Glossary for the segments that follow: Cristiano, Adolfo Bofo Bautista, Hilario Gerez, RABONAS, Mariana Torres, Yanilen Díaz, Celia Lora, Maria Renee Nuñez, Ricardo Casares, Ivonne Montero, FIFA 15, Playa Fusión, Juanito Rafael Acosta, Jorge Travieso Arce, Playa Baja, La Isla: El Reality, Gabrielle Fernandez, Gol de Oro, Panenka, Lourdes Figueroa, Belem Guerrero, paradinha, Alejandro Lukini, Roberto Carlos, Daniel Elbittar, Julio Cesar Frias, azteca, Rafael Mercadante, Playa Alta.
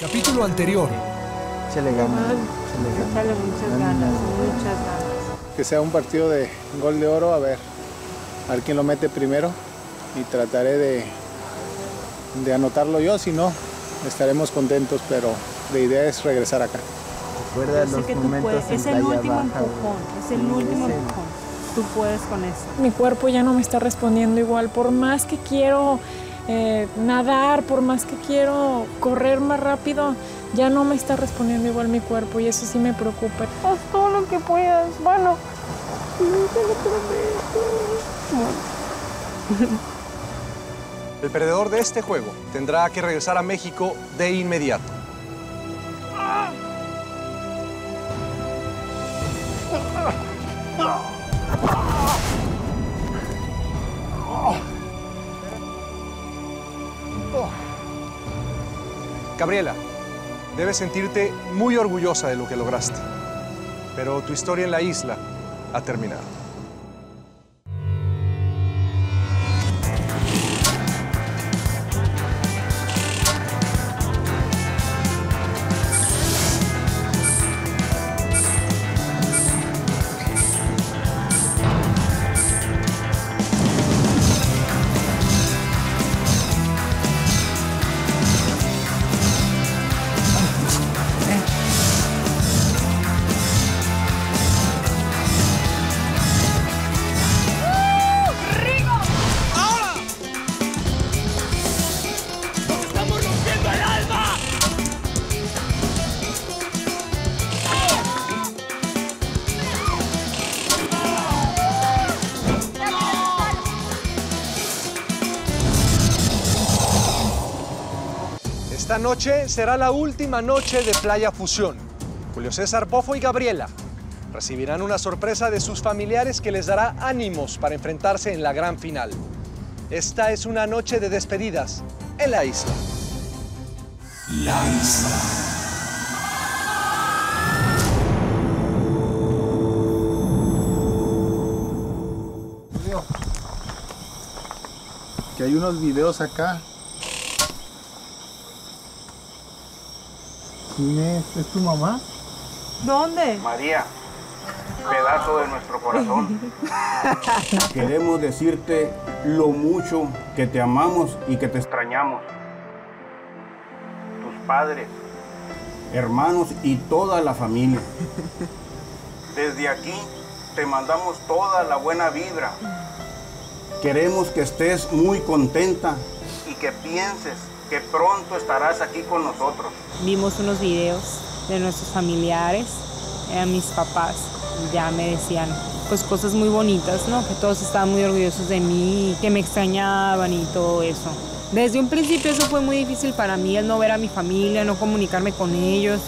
Capítulo anterior. Se le gana. Muchas ganas. Que sea un partido de Gol de Oro, a ver quién lo mete primero. Y trataré de anotarlo yo, si no, estaremos contentos, pero la idea es regresar acá. Recuerda los momentos en Playa Baja. Es el último empujón. Tú puedes con eso. Mi cuerpo ya no me está respondiendo igual. Por más que quiero nadar, por más que quiero correr más rápido, ya no me está respondiendo igual mi cuerpo y eso sí me preocupa. Haz todo lo que puedas, bueno. El perdedor de este juego tendrá que regresar a México de inmediato. Gabriela, debes sentirte muy orgullosa de lo que lograste, pero tu historia en la isla ha terminado. Esta noche será la última noche de Playa Fusión. Julio César, Bofo y Gabriela recibirán una sorpresa de sus familiares que les dará ánimos para enfrentarse en la gran final. Esta es una noche de despedidas en la isla. La isla. Que hay unos videos acá. Inés, ¿es tu mamá? ¿Dónde? María, pedazo de nuestro corazón. Queremos decirte lo mucho que te amamos y que te extrañamos. Tus padres, hermanos y toda la familia. Desde aquí te mandamos toda la buena vibra. Queremos que estés muy contenta y que pienses que pronto estarás aquí con nosotros. Vimos unos videos de nuestros familiares, mis papás, ya me decían pues cosas muy bonitas, ¿no? Que todos estaban muy orgullosos de mí, que me extrañaban y todo eso. Desde un principio eso fue muy difícil para mí, el no ver a mi familia, no comunicarme con ellos,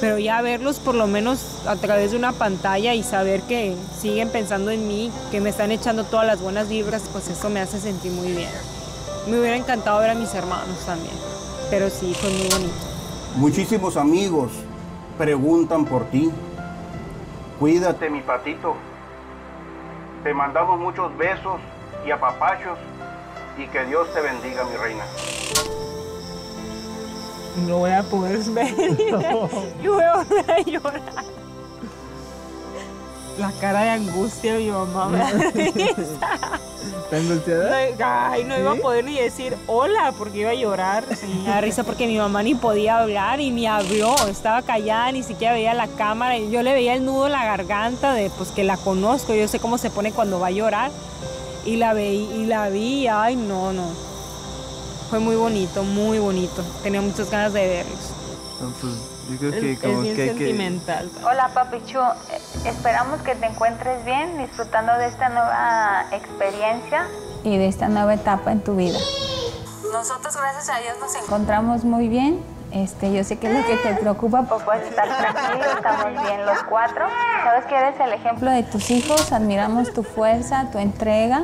pero ya verlos por lo menos a través de una pantalla y saber que siguen pensando en mí, que me están echando todas las buenas vibras, pues eso me hace sentir muy bien. Me hubiera encantado ver a mis hermanos también, pero sí, fue muy bonito. Muchísimos amigos preguntan por ti. Cuídate, mi patito. Te mandamos muchos besos y apapachos y que Dios te bendiga, mi reina. No voy a poder ver. No. Yo voy a volver a llorar. La cara de angustia de mi mamá me da risa. ¿Estás angustiada? Ay, no iba a poder ni decir hola porque iba a llorar. Sí, me da risa porque mi mamá ni podía hablar y ni habló. Estaba callada, ni siquiera veía la cámara. Yo le veía el nudo en la garganta de pues que la conozco. Yo sé cómo se pone cuando va a llorar. Y la vi. Ay, no. Fue muy bonito, muy bonito. Tenía muchas ganas de verlos. Yo creo que como es bien que sentimental. Hola, Papichu. Esperamos que te encuentres bien disfrutando de esta nueva experiencia y de esta nueva etapa en tu vida. Nosotros, gracias a Dios, nos encontramos muy bien. Yo sé que es lo que te preocupa, pues puedes estar tranquilo, estamos bien los cuatro. Sabes que eres el ejemplo de tus hijos, admiramos tu fuerza, tu entrega.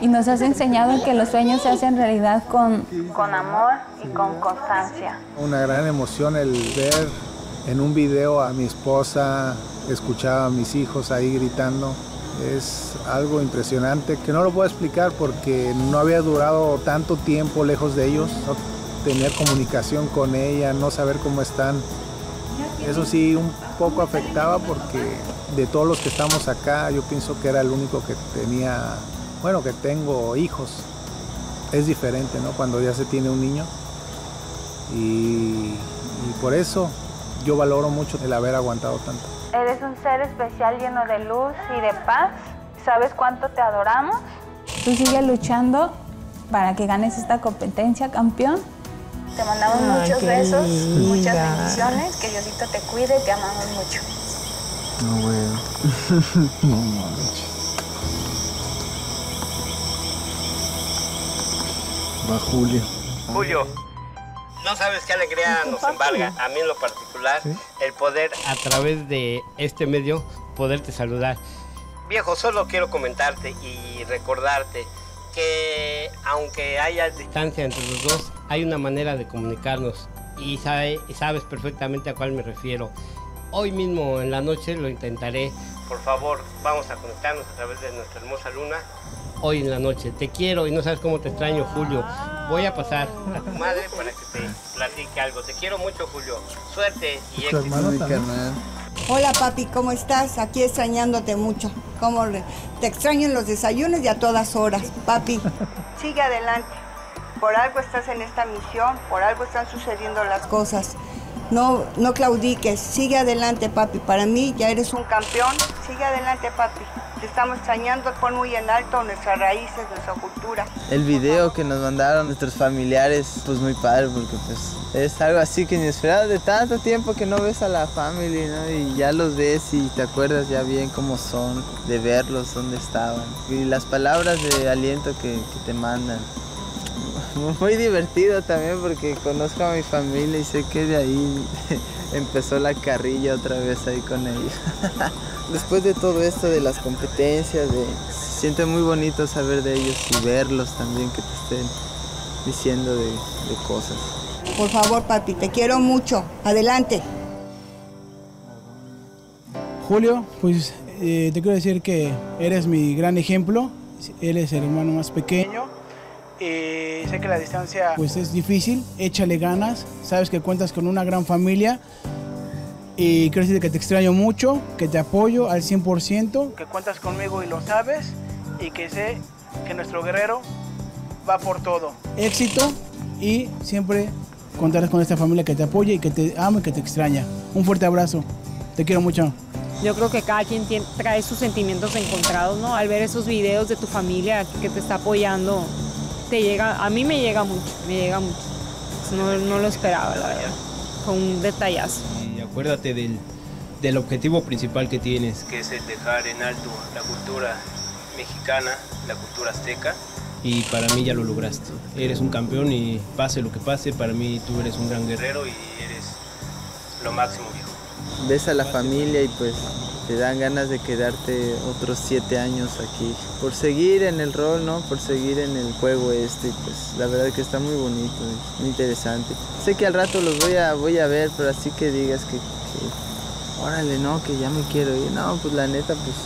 Y nos has enseñado que los sueños se hacen realidad con amor y con constancia. Una gran emoción el ver en un video a mi esposa, escuchar a mis hijos ahí gritando. Es algo impresionante que no lo puedo explicar porque no había durado tanto tiempo lejos de ellos. tener comunicación con ella, no saber cómo están. Eso sí, un poco afectaba porque de todos los que estamos acá, yo pienso que era el único que tenía, bueno, que tengo hijos. Es diferente, ¿no? Cuando ya se tiene un niño. Y por eso yo valoro mucho el haber aguantado tanto. Eres un ser especial lleno de luz y de paz. ¿Sabes cuánto te adoramos? Tú sigue luchando para que ganes esta competencia, campeón. Te mandamos muchos besos, muchas bendiciones, que Diosito te cuide, te amamos mucho. No, bueno. No manches. Va Julio. Julio, no sabes qué alegría nos embarga, a mí en lo particular, ¿sí?, el poder a través de este medio poderte saludar. Viejo, solo quiero comentarte y recordarte que aunque haya distancia entre los dos, hay una manera de comunicarnos y sabes perfectamente a cuál me refiero. Hoy mismo en la noche lo intentaré. Por favor, vamos a conectarnos a través de nuestra hermosa luna. Hoy en la noche, te quiero y no sabes cómo te extraño, Julio. Voy a pasar a tu madre para que te platique algo. Te quiero mucho, Julio. Suerte y éxito. Hola, papi, ¿cómo estás? Aquí extrañándote mucho. ¿Cómo te extraño en los desayunos y a todas horas, papi? Sigue adelante. Por algo estás en esta misión, por algo están sucediendo las cosas. No, no claudiques, sigue adelante, papi. Para mí ya eres un campeón. Sigue adelante, papi. Te estamos extrañando, pon muy en alto nuestras raíces, nuestra cultura. El video que nos mandaron nuestros familiares, pues muy padre, porque pues es algo así que ni esperaba, de tanto tiempo que no ves a la familia, ¿no? Y ya los ves y te acuerdas ya bien cómo son, de verlos, dónde estaban. Y las palabras de aliento que te mandan. Muy divertido también porque conozco a mi familia y sé que de ahí empezó la carrilla otra vez ahí con ellos. Después de todo esto de las competencias, se siente muy bonito saber de ellos y verlos también, que te estén diciendo de cosas. Por favor, papi, te quiero mucho. Adelante. Julio, pues te quiero decir que eres mi gran ejemplo. Él es el hermano más pequeño. Sé que la distancia pues es difícil, échale ganas, sabes que cuentas con una gran familia y quiero decirte que te extraño mucho, que te apoyo al 100%, que cuentas conmigo y lo sabes, y que sé que nuestro guerrero va por todo. Éxito y siempre contarás con esta familia que te apoya y que te ama y que te extraña. Un fuerte abrazo, te quiero mucho. Yo creo que cada quien trae sus sentimientos encontrados, ¿no? Al ver esos videos de tu familia que te está apoyando, te llega, a mí me llega mucho, No lo esperaba, la verdad. Fue un detallazo. Y acuérdate del objetivo principal que tienes, que es el dejar en alto la cultura mexicana, la cultura azteca. Y para mí ya lo lograste. Eres un campeón y pase lo que pase, para mí tú eres un gran guerrero y eres lo máximo, viejo. Ves a la familia y pues te dan ganas de quedarte otros 7 años aquí. Por seguir en el rol, ¿no? Por seguir en el juego este, pues la verdad que está muy bonito, es muy interesante. Sé que al rato los voy a ver, pero así que digas que órale, no, que ya me quiero ir. No, pues la neta, pues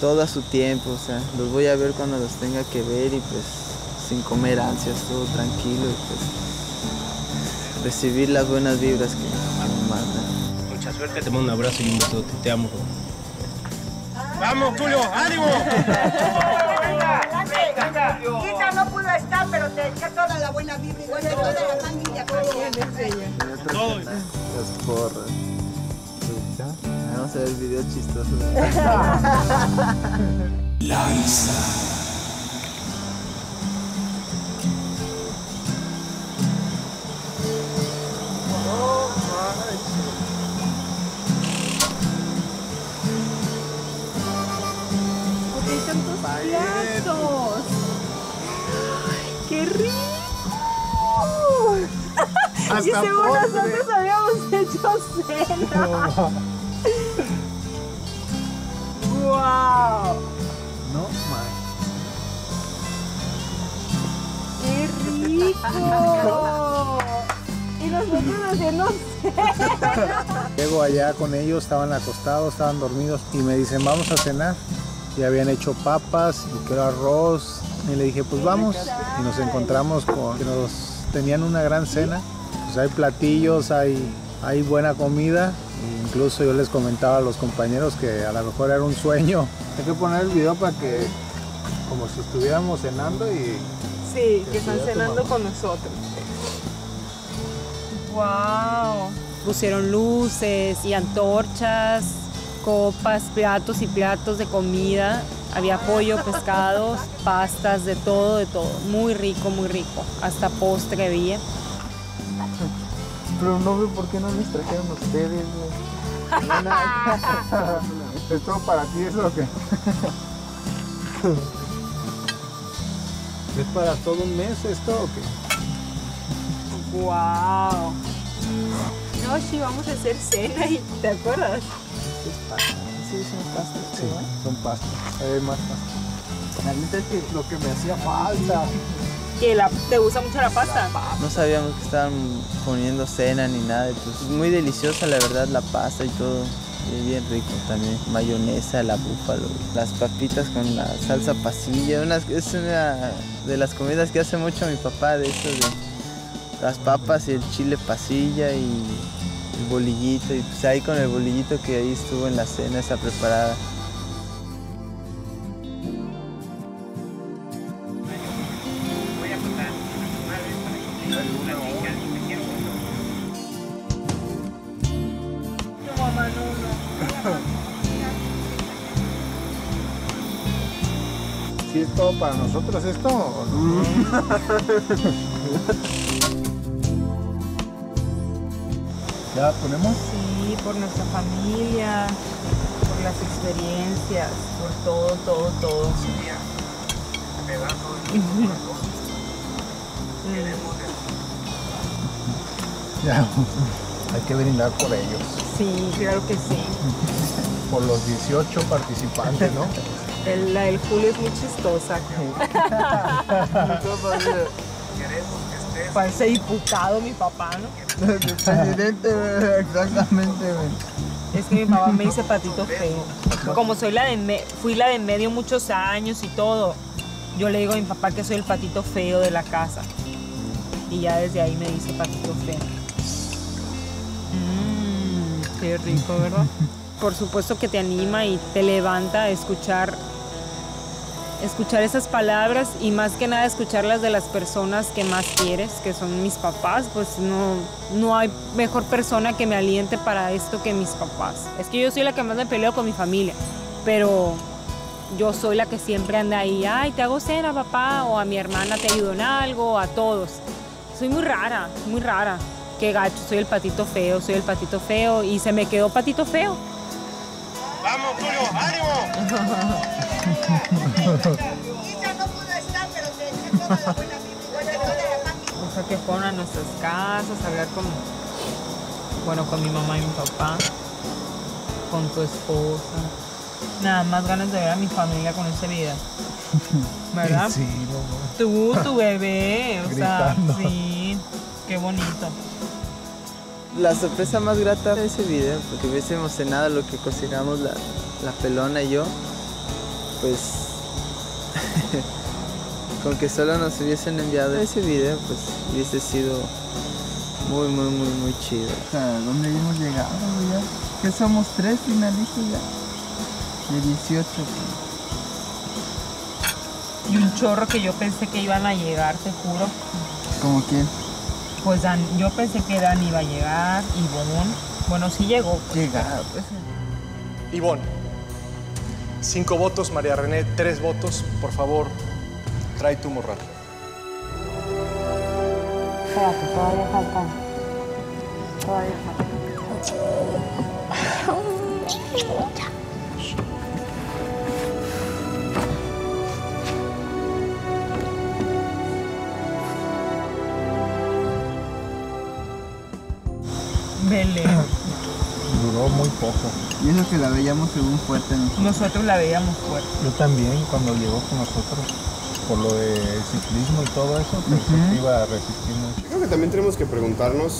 todo a su tiempo, o sea, los voy a ver cuando los tenga que ver y pues sin comer ansias, todo tranquilo y pues recibir las buenas vibras que me mandan. Mucha suerte, te mando un abrazo y un besote, te amo. ¡Vamos, Julio! ¡Ánimo! ¡Venga! Quizá no pudo estar, pero te eché toda la buena vibra y toda la familia. ¡Todo! Las porras. Vamos a ver el video chistoso. La Isla. ¡Platos! ¡Qué rico! Y según nosotros habíamos hecho cena. ¡Guau! ¡No manches! ¡Qué rico! Y nosotros haciendo cena. Llego allá con ellos, estaban acostados, estaban dormidos y me dicen, vamos a cenar. Ya habían hecho papas, y que era arroz, y le dije, pues vamos. Y nos encontramos con que nos tenían una gran cena, pues hay platillos, hay buena comida. Incluso yo les comentaba a los compañeros que a lo mejor era un sueño. Hay que poner el video para que, como si estuviéramos cenando y... Sí, que están cenando con nosotros. ¡Wow! Pusieron luces y antorchas, copas, platos y platos de comida. Había pollo, pescados, pastas, de todo, de todo. Muy rico, muy rico. Hasta postre había. Pero no veo por qué no les trajeron ustedes. ¿Es todo para ti eso o qué? ¿Es para todo un mes esto o qué? ¡Wow! No, sí, vamos a hacer cena y ¿te acuerdas? Sí, son pastas. Sí, son pastas. Hay más pastas. La neta es que es lo que me hacía falta. ¿Que te gusta mucho la pasta? No sabíamos que estaban poniendo cena ni nada. Pues muy deliciosa, la verdad, la pasta y todo. Y bien rico también. Mayonesa, la búfalo, las papitas con la salsa pasilla. Es una de las comidas que hace mucho mi papá, de esas de las papas y el chile pasilla y el bolillito. Y pues ahí con el bolillito que ahí estuvo en la cena, esa preparada. ¿Sí es todo para nosotros esto? No? ¿Ya ponemos? Sí, por nuestra familia, por las experiencias, por todo, todo, todo. Ya, hay que brindar por ellos. Sí, claro que sí. Por los 18 participantes, ¿no? La del Julio es muy chistosa. Parece diputado mi papá, ¿no? Presidente, exactamente. Es que mi papá me dice patito feo. Como soy fui la de medio muchos años y todo, yo le digo a mi papá que soy el patito feo de la casa. Y ya desde ahí me dice patito feo. Qué rico, ¿verdad? Por supuesto que te anima y te levanta a escuchar esas palabras y más que nada escucharlas de las personas que más quieres, que son mis papás. Pues no hay mejor persona que me aliente para esto que mis papás. Es que yo soy la que más me peleo con mi familia, pero yo soy la que siempre anda ahí, ay, te hago cena, papá, o a mi hermana te ayudo en algo, a todos. Soy muy rara, muy rara. Qué gacho, soy el patito feo y se me quedó patito feo. ¡Vamos, Julio! ¡Ánimo! Isa no pudo estar, pero se eché toda la buena vida. O sea, que fueron a nuestras casas a hablar con... Bueno, con mi mamá y mi papá. Con tu esposa. Nada más ganas de ver a mi familia con ese video. ¿Verdad? Sí, no. Tú, tu bebé. O sea, sí. Qué bonito. La sorpresa más grata de ese video, porque hubiésemos cenado lo que cocinamos la pelona y yo, pues con que solo nos hubiesen enviado ese video, pues hubiese sido muy, muy, muy, muy chido. ¿A dónde hemos llegado ya? Que somos 3 finalistas ya, de 18. Y un chorro que yo pensé que iban a llegar, te juro. ¿Cómo quién? Pues Dan, yo pensé que Dan iba a llegar, Ivonne, bueno, sí llegó. Pues. Llega, pues. Ivonne, 5 votos, María Renee, 3 votos. Por favor, trae tu morral. Espérate, todavía falta. Todavía falta. Belem. Duró muy poco. Y eso que la veíamos según fuerte. Nosotros la veíamos fuerte. Yo también, cuando llegó con nosotros, por lo de ciclismo y todo eso, pensé que iba a resistir mucho. Yo creo que también tenemos que preguntarnos,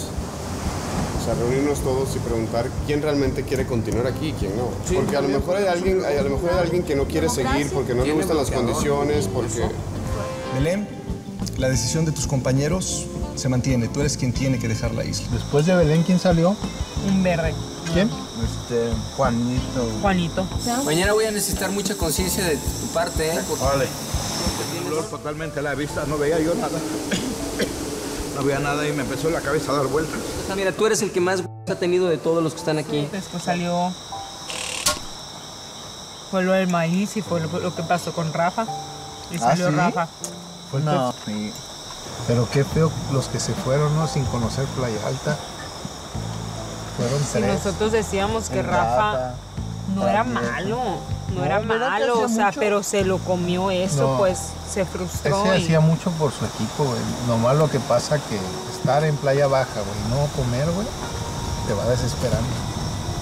o sea, reunirnos todos y preguntar quién realmente quiere continuar aquí y quién no. Sí, porque a lo mejor hay alguien que no quiere seguir porque no le gustan las condiciones, porque... Belem, la decisión de tus compañeros se mantiene. Tú eres quien tiene que dejar la isla. Después de Belén, ¿quién salió? Un verde. ¿Quién? Juanito. Juanito. Mañana voy a necesitar mucha conciencia de tu parte, ¿eh? Porque... Vale. Totalmente la vista, no veía yo nada. No veía nada y me empezó la cabeza a dar vueltas. O sea, mira, tú eres el que más ha tenido de todos los que están aquí. Después salió... Fue lo del maíz y fue lo que pasó con Rafa. Y salió, ¿sí? Rafa. Fue no. Sí. Pero qué feo los que se fueron, ¿no? Sin conocer Playa Alta. Fueron si tres. Nosotros decíamos que Rafa no era malo. No era malo, o sea, mucho, pero se lo comió eso, no, pues se frustró. Ese y... hacía mucho por su equipo, güey. Nomás lo que pasa que estar en Playa Baja, güey, no comer, güey, te va desesperando.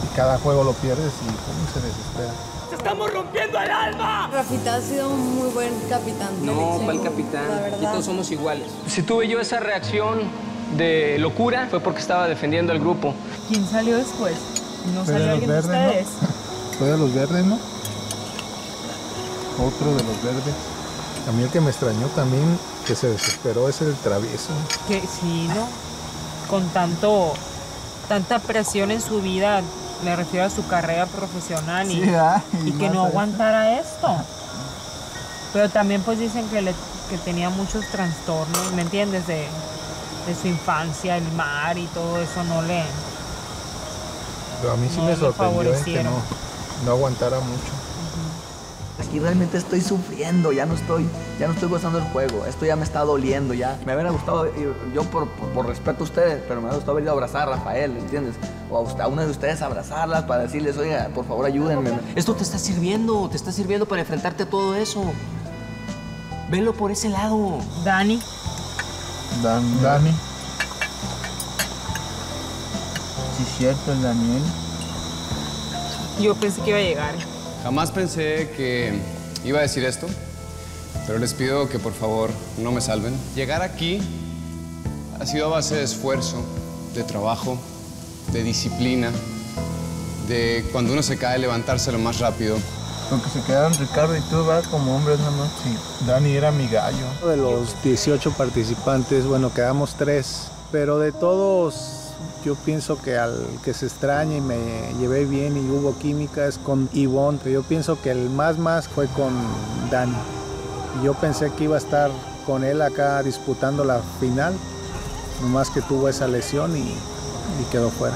Y cada juego lo pierdes y cómo se desespera. ¡Te estamos rompiendo el alma! Rafita ha sido un muy buen capitán. No, para el capitán. Aquí todos somos iguales. Si tuve yo esa reacción de locura, fue porque estaba defendiendo al grupo. ¿Quién salió después? ¿No salió alguien de ustedes? Fue de los verdes, ¿no? Otro de los verdes. A mí el que me extrañó también, que se desesperó, es el Travieso. Que sí, ¿no? Con tanta presión en su vida, me refiero a su carrera profesional, sí, y que no aguantara esto. Pero también pues dicen que tenía muchos trastornos, ¿me entiendes? De su infancia, el mar y todo eso no le... Pero a mí sí no me sorprendió que no aguantara mucho. Aquí realmente estoy sufriendo, ya no estoy gozando el juego, esto ya me está doliendo, ya. Me hubiera gustado, yo por respeto a ustedes, pero me hubiera gustado haber ido a abrazar a Rafael, ¿entiendes? O a una de ustedes abrazarlas para decirles, oiga, por favor ayúdenme. Esto te está sirviendo para enfrentarte a todo eso. Velo por ese lado. Dani. Dani. Sí, cierto, el Daniel. Yo pensé que iba a llegar. Jamás pensé que iba a decir esto, pero les pido que por favor no me salven. Llegar aquí ha sido a base de esfuerzo, de trabajo, de disciplina, de cuando uno se cae levantarse lo más rápido. Porque se quedaron Ricardo y tú, ¿verdad? Como hombres nomás. Sí, Dani era mi gallo. De los 18 participantes, bueno, quedamos 3, pero de todos... Yo pienso que al que se extraña y me llevé bien y hubo química es con Ivonne, pero yo pienso que el más fue con Dani. Yo pensé que iba a estar con él acá disputando la final, nomás que tuvo esa lesión y quedó fuera.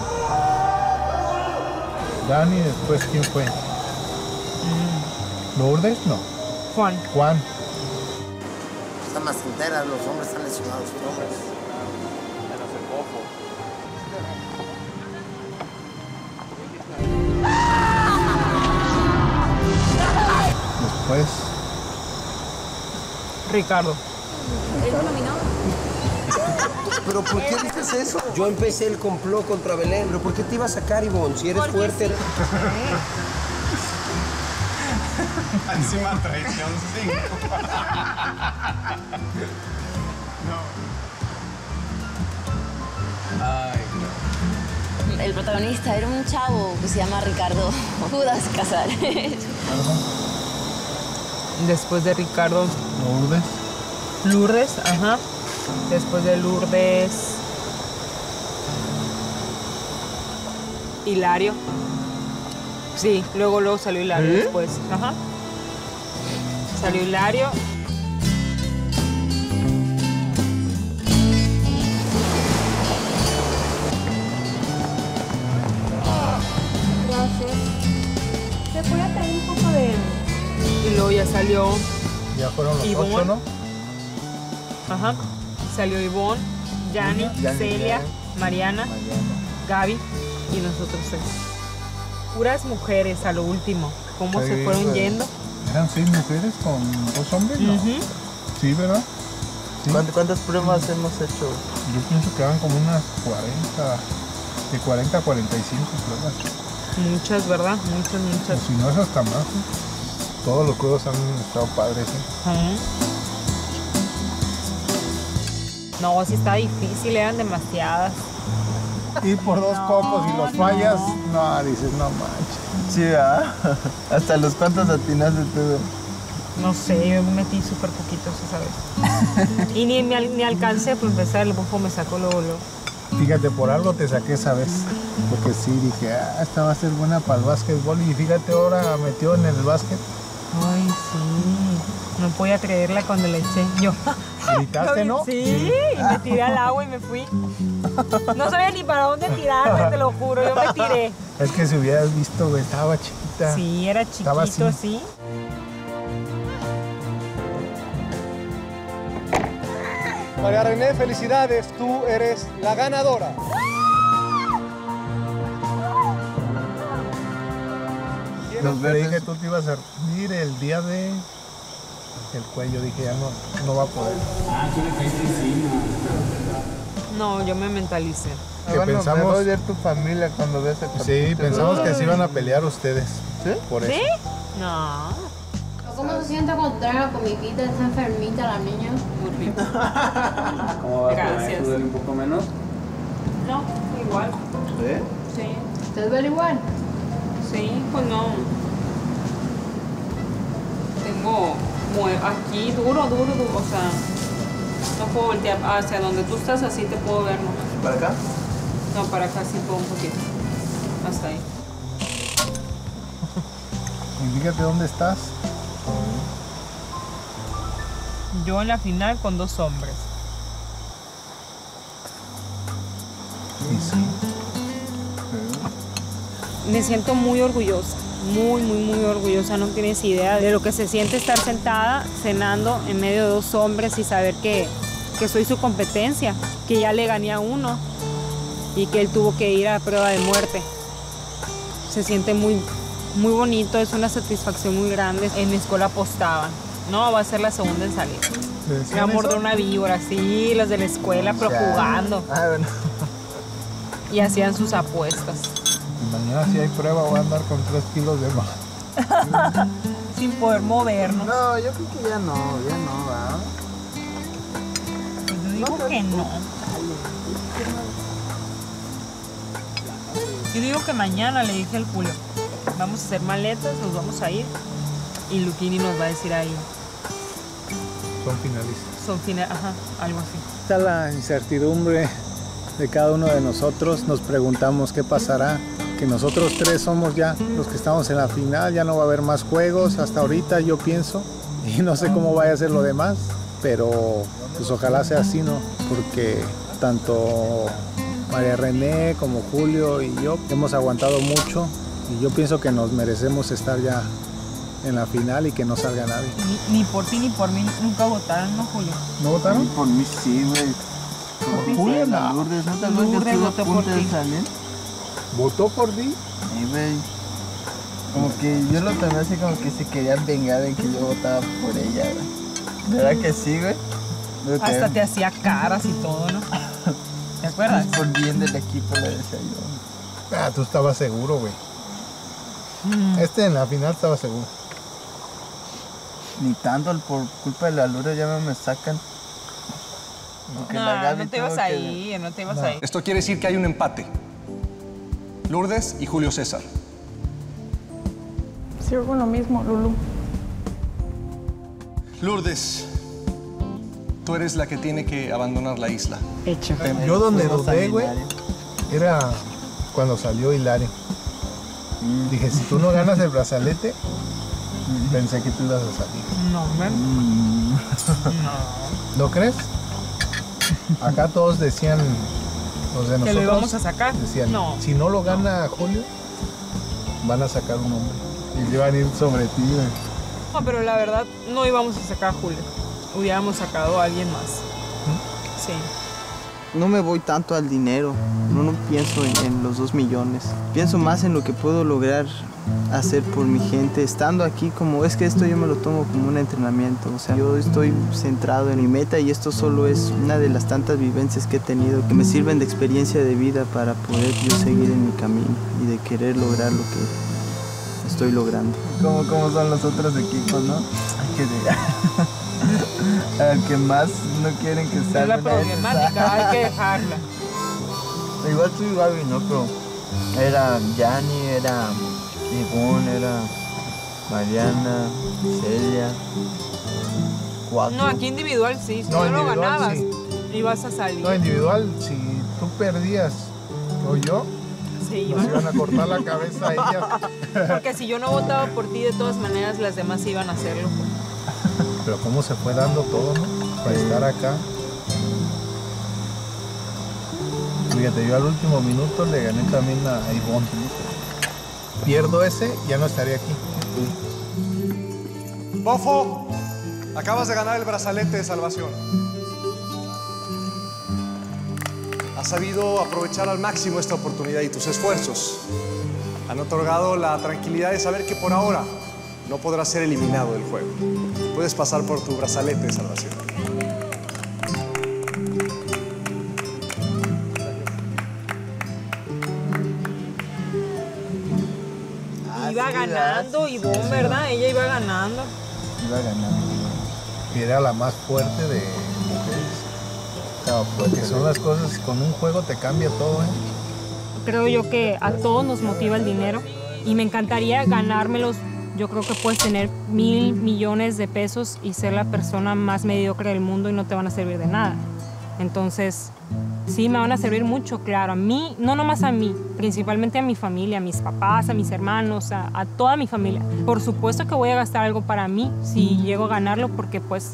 Dani, después, ¿quién fue? ¿Lourdes? No. Juan. Están más enteras, los hombres están lesionados, los hombres. Menos el Bofo. Después Ricardo. ¿Él lo nominó? ¿Pero por qué dices eso? Yo empecé el complot contra Belén. ¿Pero por qué te iba a sacar, Ivonne? Si eres fuerte. Sí. Encima traición 5. No. Ay, no. El protagonista era un chavo que se llama Ricardo Judas Casares. Después de Ricardo... Lourdes. Lourdes, ajá. Después de Lourdes... Hilario. Sí, luego salió Hilario. ¿Eh? Después. Ajá. Salió Hilario. Y luego ya salió... Ya fueron los Ivonne. 8, ¿no? Ajá. Salió Ivonne, Yani, Celia, Mariana, Gaby y nosotros 6. Puras mujeres a lo último. ¿Cómo se fueron yendo? ¿Eran 6 mujeres con 2 hombres? ¿No? Sí, ¿verdad? Sí. ¿Cuántas pruebas hemos hecho? Yo pienso que eran como unas 40, de 40 a 45 pruebas. Muchas, ¿verdad? Muchas. Pues si no es hasta más, ¿eh? Todos los juegos han estado padres, ¿eh? No, sí está difícil, eran demasiadas. Y por 2 copos y los fallas, no dices, no manches. Sí, ¿verdad? Hasta los cuantos atinaste tú. No sé, yo me metí súper poquito esa vez. Y ni alcancé, pues besar el bofo me sacó luego. Fíjate, por algo te saqué esa vez. Porque sí, dije, esta va a ser buena para el básquetbol. Y fíjate, ahora metió en el básquet. Ay, sí. No podía creerla cuando le eché yo. ¿Gritaste, no? Sí, y me tiré al agua y me fui. No sabía ni para dónde tirarme, te lo juro. Yo me tiré. Es que si hubieras visto, estaba chiquita. Sí, era chiquito, sí. María Renee, felicidades, tú eres la ganadora. Los dije que tú te ibas a rendir el día de el cuello, dije ya no va a poder. No, yo me mentalicé. Que bueno, pensamos a ver tu familia cuando ves el partido. Sí, pensamos que se iban a pelear ustedes. ¿Sí? Por eso. ¿Sí? No. ¿Cómo se siente cuando tengo la comidita? ¿Está enfermita la niña? Muy rico. ¿Cómo va? Gracias. ¿Te duele un poco menos? No, igual. ¿Sí? Sí. ¿Te duele igual? Sí, pues no. Tengo aquí duro, o sea, no puedo voltear hacia donde tú estás, así te puedo ver, ¿no? ¿Para acá? No, para acá sí puedo un poquito. Hasta ahí. Y fíjate dónde estás. Yo en la final con dos hombres. Sí. Me siento muy orgullosa, muy orgullosa. No tienes idea de lo que se siente estar sentada cenando en medio de dos hombres y saber que soy su competencia, que ya le gané a uno y que él tuvo que ir a prueba de muerte. Se siente muy bonito, es una satisfacción muy grande. En mi escuela apostaban. No, va a ser la segunda en salir. El amor de una víbora, sí, los de la escuela, pero jugando. Ah, bueno. Y hacían sus apuestas. Y mañana si hay prueba voy a andar con 3 kilos de más. Sin poder movernos. No, yo creo que ya no, ¿verdad? Yo digo que no. Yo digo que mañana, le dije al Julio. Vamos a hacer maletas, nos vamos a ir y Lukini nos va a decir ahí. Son finalistas. Son finalistas, ajá, algo así. Está la incertidumbre de cada uno de nosotros. Nos preguntamos qué pasará, que nosotros tres somos ya los que estamos en la final, ya no va a haber más juegos hasta ahorita, yo pienso. Y no sé cómo vaya a ser lo demás, pero pues ojalá sea así, ¿no? Porque tanto María Renee como Julio y yo hemos aguantado mucho. Y yo pienso que nos merecemos estar ya en la final y que no salga nadie. Ni por ti ni por mí nunca votaron, ¿no, Julio? ¿No votaron? Ni por mí sí, güey. ¿Por Julio? No. Lourdes, ¿no te votó por ti? ¿Votó por ti? Sí, güey. Como que yo lo tomé así como que se querían vengar en que yo votaba por ella, güey. ¿Verdad que sí, güey? Hasta te hacía caras y todo, ¿no? ¿Te acuerdas? Por bien del equipo le decía yo. Ah, tú estabas seguro, güey. En la final estaba seguro. Ni tanto, por culpa de la Lourdes ya me sacan. No te ibas ahí. Esto quiere decir que hay un empate. Lourdes y Julio César. Sigo con lo mismo, Lulú. Lourdes, tú eres la que tiene que abandonar la isla. Hecho. Yo donde dudé, güey, era cuando salió Hilario. Dije, si tú no ganas el brazalete, pensé que tú ibas a salir. No, no. ¿No crees? Acá todos decían, los de nosotros... ¿Que lo íbamos a sacar? Decían, no. Si no lo gana Julio, van a sacar un hombre. Y le van a ir sobre ti. No, pero la verdad, no íbamos a sacar a Julio. Hubiéramos sacado a alguien más. Sí. No me voy tanto al dinero, no pienso en los 2 millones. Pienso más en lo que puedo lograr hacer por mi gente, estando aquí como... Es que esto yo me lo tomo como un entrenamiento, o sea, yo estoy centrado en mi meta y esto solo es una de las tantas vivencias que he tenido que me sirven de experiencia de vida para poder yo seguir en mi camino y de querer lograr lo que estoy logrando. Como son los otros equipos, ¿no? Hay que llegar. Al que más no quieren que salga. Es la problemática, hay que dejarla. Igual tú y Gaby, ¿no? Pero era Yanni, era Ivonne, era Mariana, Celia. Cuatro. No, aquí individual sí, si no, no lo ganabas, sí. Ibas a salir. No, individual, si tú perdías o yo, nos iban a cortar la cabeza a ellas. Porque si yo no votaba por ti, de todas maneras las demás iban a hacerlo. Pero cómo se fue dando todo, ¿no? Para estar acá. Fíjate, yo al último minuto le gané también a Ivonne. Pierdo ese, ya no estaría aquí. Bofo, acabas de ganar el brazalete de salvación. Has sabido aprovechar al máximo esta oportunidad y tus esfuerzos han otorgado la tranquilidad de saber que por ahora no podrás ser eliminado del juego. Puedes pasar por tu brazalete de salvación. Iba ganando Ivonne, ¿verdad? Ella iba ganando. Iba ganando. Y era la más fuerte de mujeres. Claro, porque son las cosas, con un juego te cambia todo, ¿eh? Creo yo que a todos nos motiva el dinero y me encantaría ganármelos. Yo creo que puedes tener 1,000 millones de pesos y ser la persona más mediocre del mundo y no te van a servir de nada. Entonces, sí, me van a servir mucho, claro. A mí, no nomás a mí, principalmente a mi familia, a mis papás, a mis hermanos, a toda mi familia. Por supuesto que voy a gastar algo para mí si llego a ganarlo, porque pues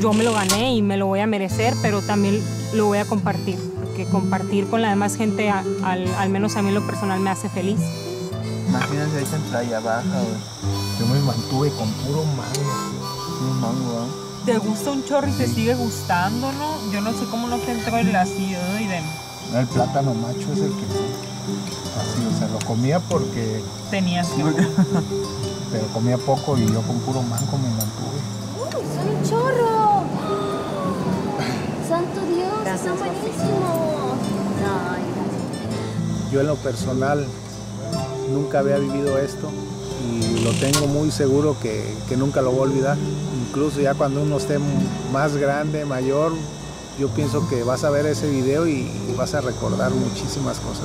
yo me lo gané y me lo voy a merecer, pero también lo voy a compartir, porque compartir con la demás gente, al menos a mí en lo personal, me hace feliz. Imagínate ahí en Playa Baja, güey. Yo me mantuve con puro mango, ¿eh? Te gusta un chorro y te sigue gustando, ¿no? Yo no sé cómo no te entró el ácido y de... El plátano macho es el que... Así, o sea, lo comía porque... Tenías que... Pero comía poco y yo con puro mango me mantuve. ¡Uy, son un chorro! ¡Santo Dios! Gracias, ¡son buenísimos! No, yo en lo personal nunca había vivido esto. Y lo tengo muy seguro que nunca lo voy a olvidar. Incluso ya cuando uno esté más grande, mayor, yo pienso que vas a ver ese video y vas a recordar muchísimas cosas.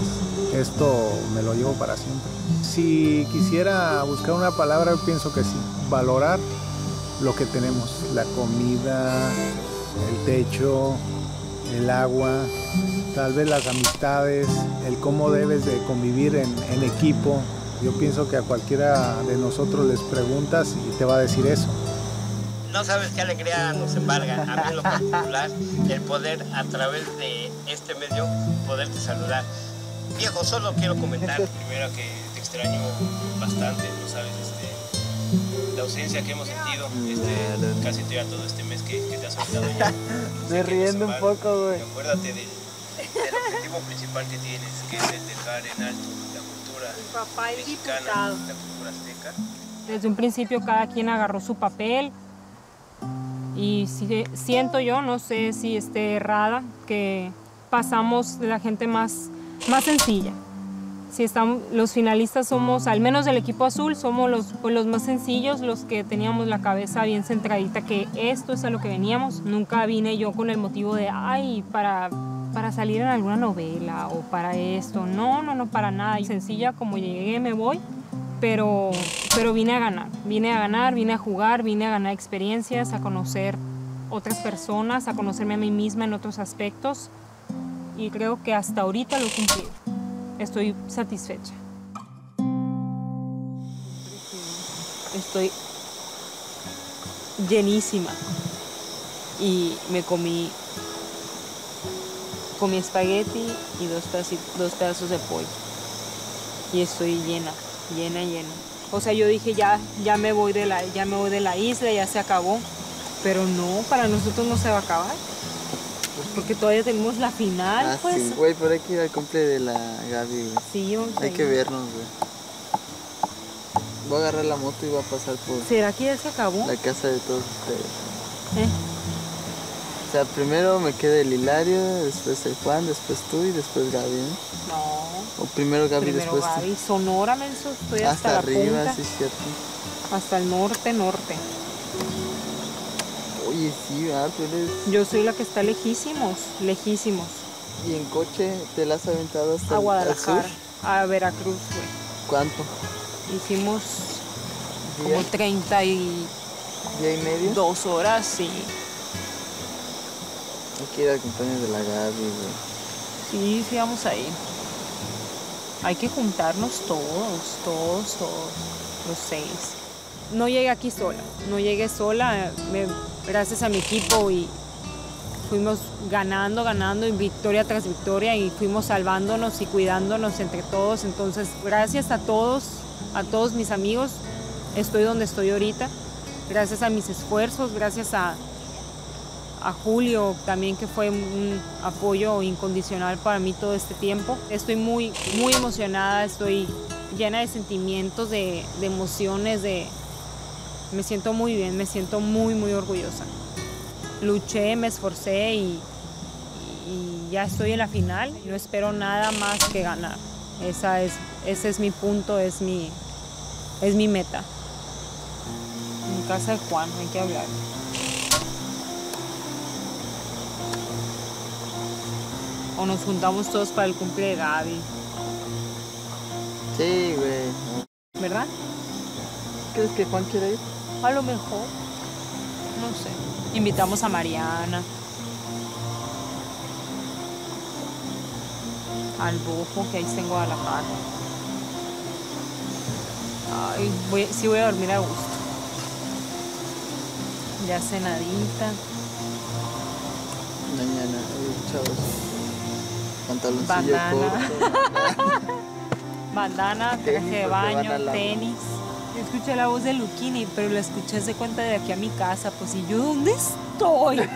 Esto me lo llevo para siempre. Si quisiera buscar una palabra, yo pienso que sí. Valorar lo que tenemos. La comida, el techo, el agua, tal vez las amistades, el cómo debes de convivir en equipo. Yo pienso que a cualquiera de nosotros les preguntas y te va a decir eso. No sabes qué alegría nos embarga, a mí en lo particular, el poder a través de este medio poderte saludar. Viejo, solo quiero comentar primero que te extraño bastante, no sabes la ausencia que hemos sentido casi todo este mes que te has soltado ya. Estoy riendo un poco, güey. Acuérdate del objetivo principal que tienes, que es el dejar en alto. Papá y diputado. Desde un principio cada quien agarró su papel y siento yo, no sé si esté errada, que pasamos de la gente más sencilla. Si estamos, los finalistas somos, al menos del equipo azul, somos los más sencillos, los que teníamos la cabeza bien centradita, que esto es a lo que veníamos. Nunca vine yo con el motivo de, ay, para salir en alguna novela o para esto. No, para nada. Sencilla, como llegué, me voy, pero vine a ganar. Vine a jugar, vine a ganar experiencias, a conocer otras personas, a conocerme a mí misma en otros aspectos y creo que hasta ahorita lo he cumplido. Estoy satisfecha. Estoy llenísima y me comí espagueti y dos pedazos de pollo. Y estoy llena. O sea, yo dije, ya me voy de la isla, ya se acabó. Pero no, para nosotros no se va a acabar. Porque todavía tenemos la final, pues. Sí, güey, pero hay que ir al cumple de la Gaby, güey. Sí, hombre. Hay que vernos, güey. Voy a agarrar la moto y voy a pasar por... ¿Será que ya se acabó? La casa de todos ustedes. O sea, primero me queda el Hilario, después el Juan, después tú y después Gaby, ¿no? No. O primero Gaby, después Gaby. Tú. Sonora, menso, estoy hasta arriba, punta. Sí, es cierto. Hasta el norte. Oye, sí, ¿verdad? Tú eres... Yo soy la que está lejísimos. ¿Y en coche te la has aventado hasta a Guadalajara, el sur? A Veracruz, güey. ¿Cuánto? Hicimos como 32 horas, sí. Hay que ir al cumpleaños de la Gaby, güey. Sí, sí, vamos a ir. Hay que juntarnos todos, los 6. No llegué aquí sola, gracias a mi equipo y fuimos ganando, victoria tras victoria, y fuimos salvándonos y cuidándonos entre todos. Entonces, gracias a todos mis amigos, estoy donde estoy ahorita. Gracias a mis esfuerzos, gracias a Julio también, que fue un apoyo incondicional para mí todo este tiempo. Estoy muy emocionada, estoy llena de sentimientos, de emociones, me siento muy bien, me siento muy orgullosa. Luché, me esforcé y ya estoy en la final. No espero nada más que ganar. Ese es mi punto, es mi meta. En casa de Juan hay que hablar. O nos juntamos todos para el cumple de Gaby. Sí, güey. ¿Verdad? ¿Crees que Juan quiere ir? A lo mejor. No sé. Invitamos a Mariana. Al Bofo, que ahí está en Guadalajara. Ay, sí voy a dormir a gusto. Ya cenadita. Mañana, chavos. Pantaloncillo corto. Bandana, traje de baño, tenis. Yo escuché la voz de Lukini, pero la escuché de cuenta de aquí a mi casa. Pues, ¿y yo dónde estoy?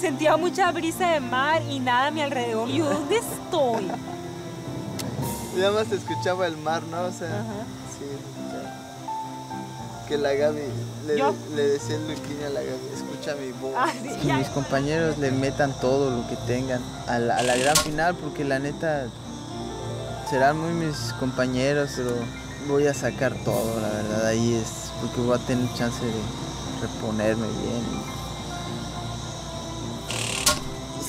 Sentía mucha brisa de mar y nada a mi alrededor. ¿Yo dónde estoy? Ya más escuchaba el mar, ¿no? O sea, ajá. Sí, escuchaba. Que la Gaby, le decía el Lukini a la Gaby, escucha mi voz. Ah, sí, que mis compañeros le metan todo lo que tengan a la gran final, porque la neta, serán muy mis compañeros, pero voy a sacar todo, la verdad, ahí es porque voy a tener chance de reponerme bien.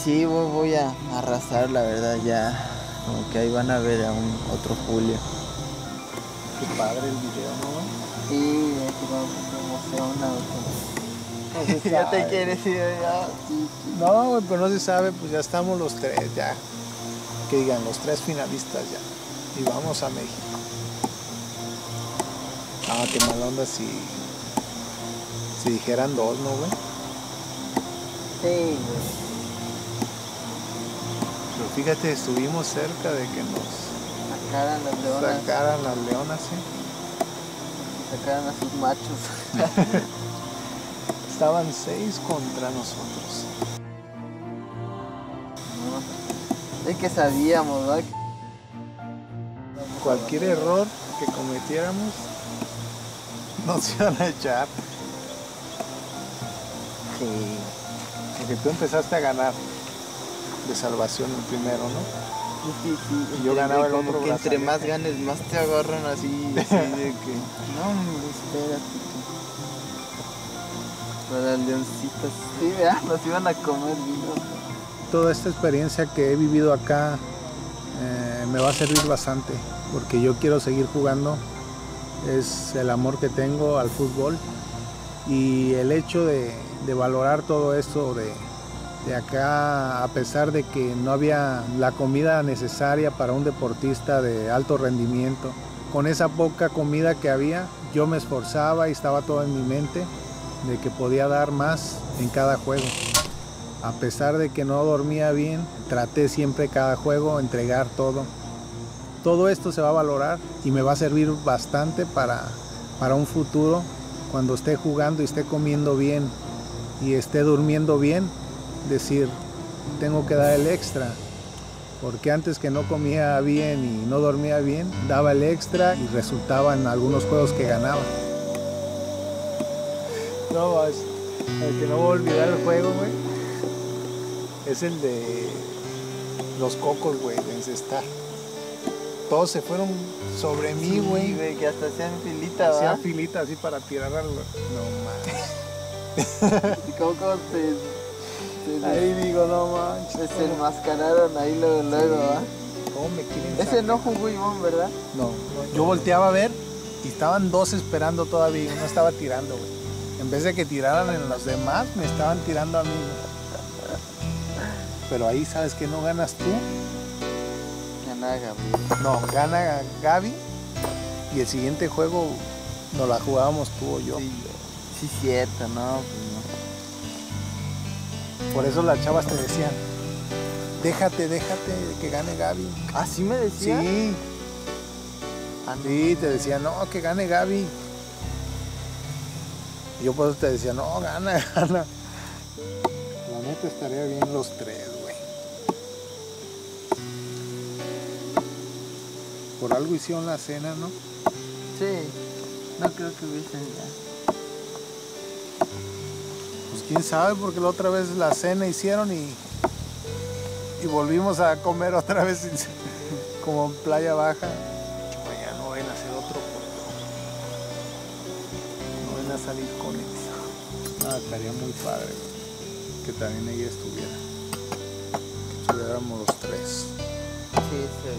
Sí, voy a arrasar, la verdad, ya, como que ahí van a ver a un otro Julio. Qué padre el video, ¿no? Sí, es que me emociona. ¿Ya te quieres ir? No, güey, pero no se sabe, pues ya estamos los tres, ya. Que digan los 3 finalistas ya. Y vamos a México. Ah, qué mala onda si dijeran 2, ¿no, güey? Sí, güey. Pero fíjate, estuvimos cerca de que nos sacaran las leonas. Sacaran las leonas, sí. Sacaran a sus machos. Estaban 6 contra nosotros. Es que sabíamos, ¿verdad? Cualquier error que cometiéramos nos iban a echar. Sí. Porque tú empezaste a ganar de salvación el primero, ¿no? Sí. Y yo ganaba el otro brazo. Como que entre más ganes, más te agarran así de que... No, espérate. Para las leoncitas. Sí, ¿verdad? Nos iban a comer vivos. Toda esta experiencia que he vivido acá me va a servir bastante, porque yo quiero seguir jugando. Es el amor que tengo al fútbol, y el hecho de valorar todo esto de acá, a pesar de que no había la comida necesaria para un deportista de alto rendimiento. Con esa poca comida que había, yo me esforzaba y estaba todo en mi mente de que podía dar más en cada juego. A pesar de que no dormía bien, traté siempre cada juego, entregar todo. Todo esto se va a valorar y me va a servir bastante para un futuro, cuando esté jugando y esté comiendo bien y esté durmiendo bien, decir, tengo que dar el extra. Porque antes, que no comía bien y no dormía bien, daba el extra y resultaba en algunos juegos que ganaba. No, el que no voy a olvidar el juego, güey, es el de los cocos, güey, de encestar. Todos se fueron sobre mí, güey. Sí, güey, que hasta hacían filita, ¿verdad? Hacían filita así para tirar algo. No manches. Y cocos se... Ahí digo, no manches. Se enmascararon ahí luego, sí. ¿Cómo me quieren sacar? Ese no jugó Ivonne, ¿verdad? No. Yo volteaba a ver Y estaban dos esperando todavía, uno estaba tirando, güey. En vez de que tiraran en los demás, me estaban tirando a mí. Pero ahí, ¿sabes qué? No ganas tú. Gana Gaby. No, gana Gaby. Y el siguiente juego nos la jugábamos tú o yo. Sí, sí, cierto, no, pues no. Por eso las chavas te decían, déjate que gane Gaby. ¿Ah, sí me decían? Sí. Sí, te decían, no, que gane Gaby. Yo por eso te decía, no, gana. La neta estaría bien los tres, güey. Por algo hicieron la cena, ¿no? Sí, no creo que hubiesen ya. Pues quién sabe, porque la otra vez la cena hicieron y volvimos a comer otra vez como en Playa Baja. Mañana no vayan a hacer otro, porque no vayan a salir con eso. Ah, estaría muy padre, güey, que también ella estuviera. Que estuviéramos los tres. Sí, sí.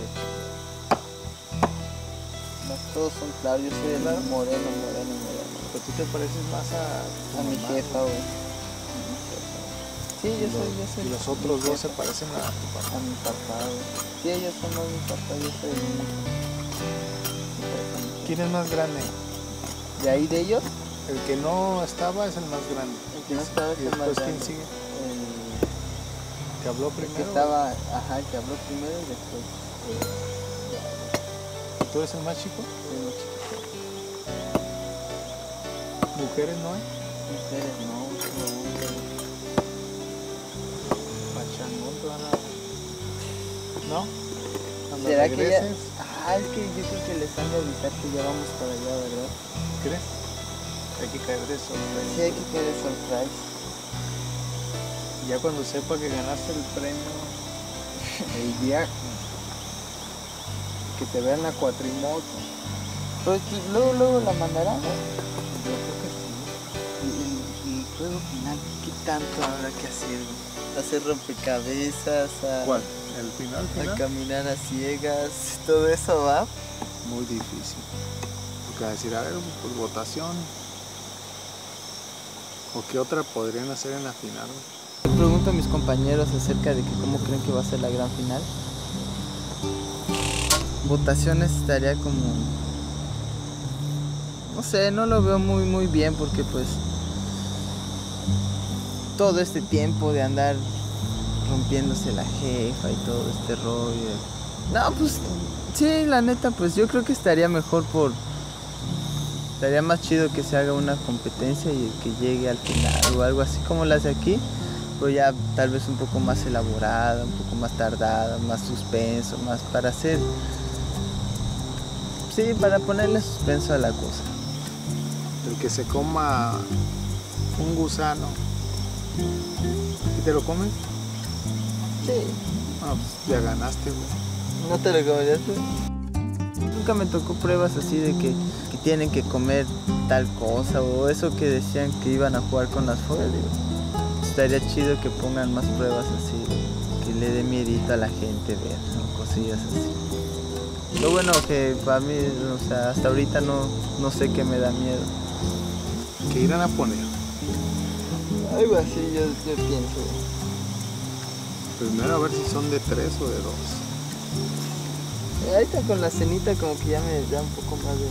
Todos son claros, yo soy el moreno. Pero tú te pareces más a mi jefa, güey. Sí, yo soy. Y los otros dos se parecen a tu papá. A mi papá, güey. Sí, ellos son más mi papá, yo soy el niño. ¿Quién es más grande? ¿De ahí de ellos? El que no estaba es el más grande. El que no estaba es el más grande. ¿Y después quién sigue? El que habló primero. El que estaba, ajá, el que habló primero y después. ¿Tú eres el más chico? El más chico. ¿Mujeres no hay? Mujeres no. Pachangón te van a... ¿No? ¿Será que ya...? Ah, es que yo creo que les han de avisar que ya vamos para allá, ¿verdad? ¿Crees? Hay que caer de sorpresa. Sí, hay que caer de sorpresa. Ya cuando sepa que ganaste el premio, el viaje. Que te vean la cuatrimoto. Pero luego la mandarán, ¿no? Yo creo que sí. Y juego final, ¿qué tanto habrá que hacer? Hacer rompecabezas, ¿cuál? ¿El final? A caminar a ciegas, todo eso va. Muy difícil. Porque a decir, a ver, por votación. ¿O qué otra podrían hacer en la final? Pregunto a mis compañeros acerca de que cómo creen que va a ser la gran final. Votaciones estaría como, no sé, no lo veo muy bien, porque pues todo este tiempo de andar rompiéndose la jefa y todo este rollo, no, pues sí, la neta, pues yo creo que estaría mejor por, estaría más chido que se haga una competencia y que llegue al final o algo así como la hace aquí, pero ya tal vez un poco más elaborada, un poco más tardada, más suspenso, más para hacer... Sí, para ponerle suspenso a la cosa. El que se coma un gusano. ¿Y te lo comes? Sí. Ah, pues ya ganaste, güey. ¿No te lo comerías tú? Nunca me tocó pruebas así de que tienen que comer tal cosa o eso que decían que iban a jugar con las fuerzas. Estaría chido que pongan más pruebas así, que le dé miedito a la gente ver, ¿no? Cosillas así. Lo bueno que para mí, o sea, hasta ahorita no sé qué me da miedo. ¿Qué irán a poner? Algo así, yo pienso. Primero a ver si son de tres o de dos. Ahorita con la cenita como que ya me da un poco más de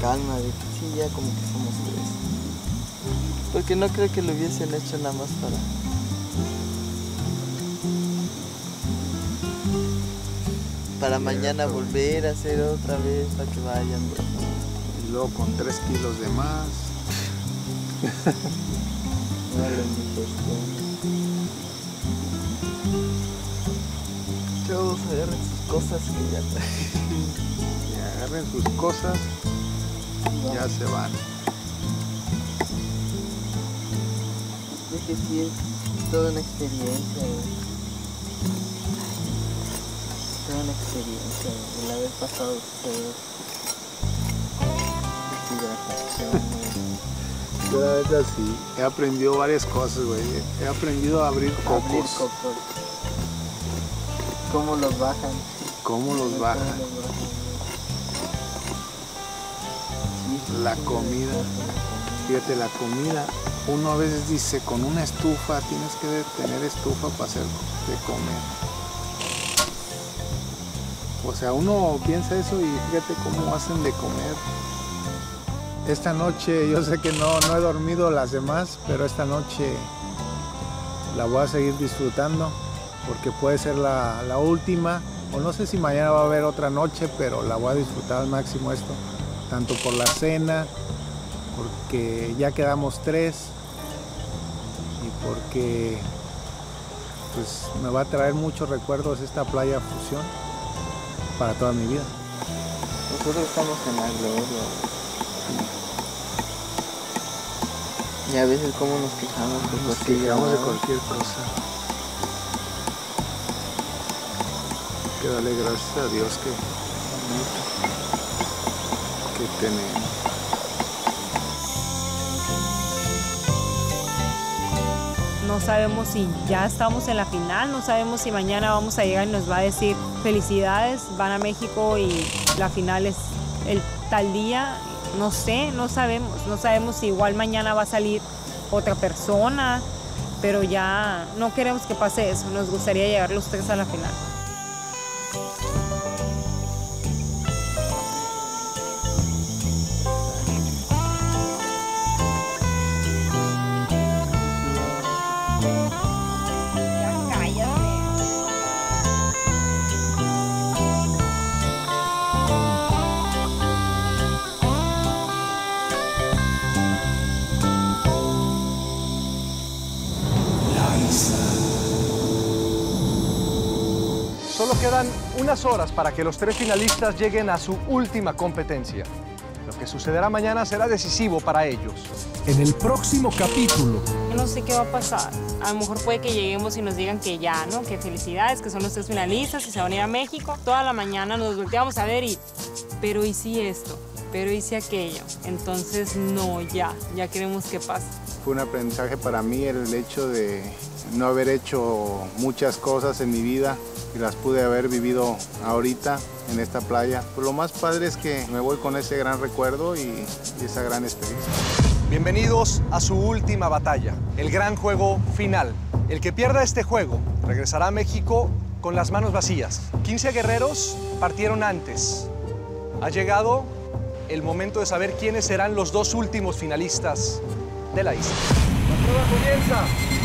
calma, de que sí, ya como que somos tres. Porque no creo que lo hubiesen hecho nada más para... Para mañana volver a hacer otra vez, para que vayan. Y luego con 3 kilos de más. No lo indigestión. Todos agarren sus cosas y ya traen. Y agarren sus cosas y ya se van. Que sí, es toda una experiencia, toda una experiencia, el haber pasado todo. Yo la verdad sí, he aprendido varias cosas, güey. He aprendido a abrir cocos. ¿Cómo los bajan? ¿Cómo los bajan? La comida. Fíjate, la comida. Uno a veces dice, con una estufa, tienes que tener estufa para hacer de comer. O sea, uno piensa eso y fíjate cómo hacen de comer. Esta noche, yo sé que no he dormido las demás, pero esta noche la voy a seguir disfrutando porque puede ser la última. O no sé si mañana va a haber otra noche, pero la voy a disfrutar al máximo esto. Tanto por la cena, porque ya quedamos tres y porque pues, me va a traer muchos recuerdos esta playa Fusión para toda mi vida. Nosotros estamos en el globo. Y a veces como nos quejamos de cualquier cosa. Que darle gracias a Dios que tenemos. No sabemos si ya estamos en la final, no sabemos si mañana vamos a llegar y nos va a decir felicidades, van a México y la final es el tal día. No sé, no sabemos si igual mañana va a salir otra persona, pero ya no queremos que pase eso, nos gustaría llegar los tres a la final. Unas horas para que los tres finalistas lleguen a su última competencia. Lo que sucederá mañana será decisivo para ellos. En el próximo capítulo... Yo no sé qué va a pasar. A lo mejor puede que lleguemos y nos digan que ya, ¿no? Que felicidades, que son los tres finalistas, que se van a ir a México. Toda la mañana nos volteamos a ver y... Pero ¿y si esto? Pero ¿y si aquello? Entonces, no, ya queremos que pase. Fue un aprendizaje para mí el hecho de no haber hecho muchas cosas en mi vida y las pude haber vivido ahorita en esta playa. Pues lo más padre es que me voy con ese gran recuerdo y esa gran experiencia. Bienvenidos a su última batalla, el gran juego final. El que pierda este juego regresará a México con las manos vacías. 15 guerreros partieron antes. Ha llegado el momento de saber quiénes serán los dos últimos finalistas de la isla. La prueba comienza.